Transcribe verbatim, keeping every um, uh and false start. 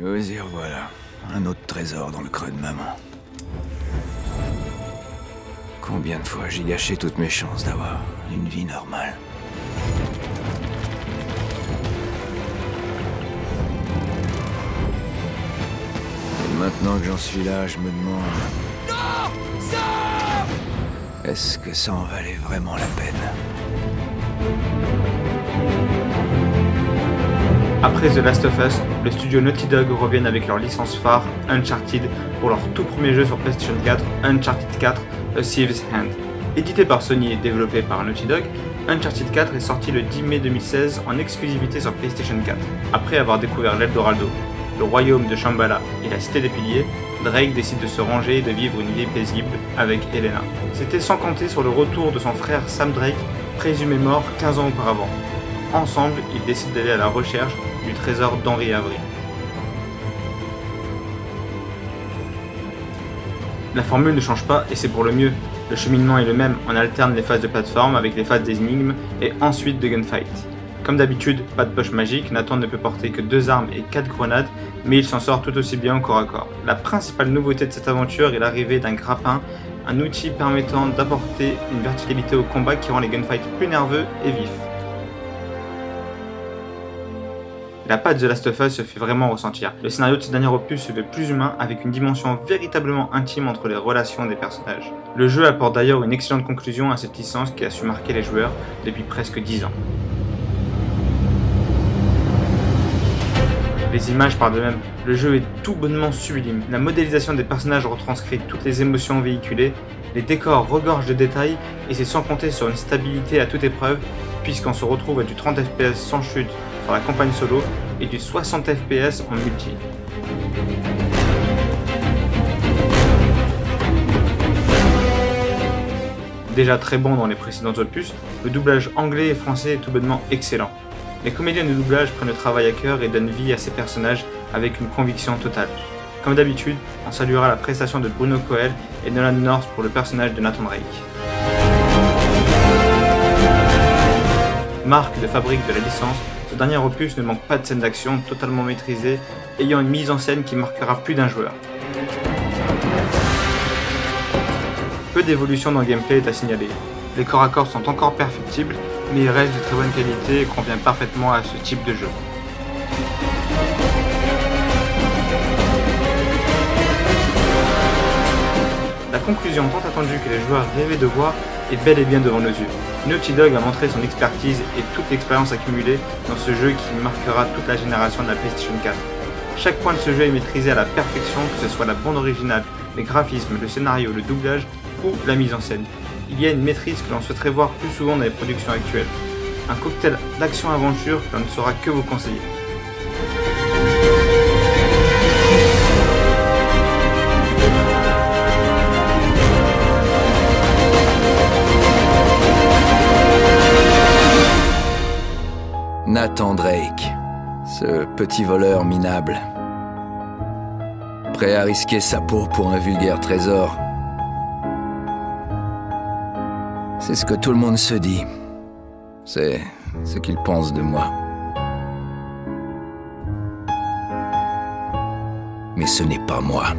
Nous y revoilà. Un autre trésor dans le creux de ma main. Combien de fois j'ai gâché toutes mes chances d'avoir une vie normale. Et maintenant que j'en suis là, je me demande... Non ! Sam ! Est-ce que ça en valait vraiment la peine ? Après The Last of Us, le studio Naughty Dog reviennent avec leur licence phare, Uncharted, pour leur tout premier jeu sur PlayStation quatre, Uncharted quatre A Thief's End. Édité par Sony et développé par Naughty Dog, Uncharted quatre est sorti le dix mai deux mille seize en exclusivité sur PlayStation quatre. Après avoir découvert l'Eldorado, le royaume de Shambhala et la Cité des Piliers, Drake décide de se ranger et de vivre une vie paisible avec Elena. C'était sans compter sur le retour de son frère Sam Drake, présumé mort quinze ans auparavant. Ensemble, ils décident d'aller à la recherche du trésor d'Henry Avery. La formule ne change pas et c'est pour le mieux. Le cheminement est le même, on alterne les phases de plateforme avec les phases des énigmes et ensuite de gunfight. Comme d'habitude, pas de poche magique, Nathan ne peut porter que deux armes et quatre grenades, mais il s'en sort tout aussi bien au corps à corps. La principale nouveauté de cette aventure est l'arrivée d'un grappin, un outil permettant d'apporter une verticalité au combat qui rend les gunfights plus nerveux et vifs. La patte The Last of Us se fait vraiment ressentir. Le scénario de ce dernier opus se fait plus humain, avec une dimension véritablement intime entre les relations des personnages. Le jeu apporte d'ailleurs une excellente conclusion à cette licence qui a su marquer les joueurs depuis presque dix ans. Les images parlent d'eux-mêmes, le jeu est tout bonnement sublime. La modélisation des personnages retranscrit toutes les émotions véhiculées, les décors regorgent de détails, et c'est sans compter sur une stabilité à toute épreuve, puisqu'on se retrouve à du trente F P S sans chute sur la campagne solo et du soixante F P S en multi. Déjà très bon dans les précédents opus, le doublage anglais et français est tout bonnement excellent. Les comédiens de doublage prennent le travail à cœur et donnent vie à ces personnages avec une conviction totale. Comme d'habitude, on saluera la prestation de Bruno Coel et Nolan North pour le personnage de Nathan Drake. Marque de fabrique de la licence, ce dernier opus ne manque pas de scènes d'action totalement maîtrisées, ayant une mise en scène qui marquera plus d'un joueur. Peu d'évolution dans le gameplay est à signaler. Les corps à corps sont encore perfectibles, mais il reste de très bonne qualité et convient parfaitement à ce type de jeu. La conclusion tant attendue que les joueurs rêvaient de voir est bel et bien devant nos yeux. Naughty Dog a montré son expertise et toute l'expérience accumulée dans ce jeu qui marquera toute la génération de la PlayStation quatre. Chaque point de ce jeu est maîtrisé à la perfection, que ce soit la bande originale, les graphismes, le scénario, le doublage ou la mise en scène. Il y a une maîtrise que l'on souhaiterait voir plus souvent dans les productions actuelles. Un cocktail d'action-aventure que l'on ne saura que vous conseiller. Nathan Drake, ce petit voleur minable, prêt à risquer sa peau pour un vulgaire trésor. C'est ce que tout le monde se dit. C'est ce qu'ils pensent de moi. Mais ce n'est pas moi.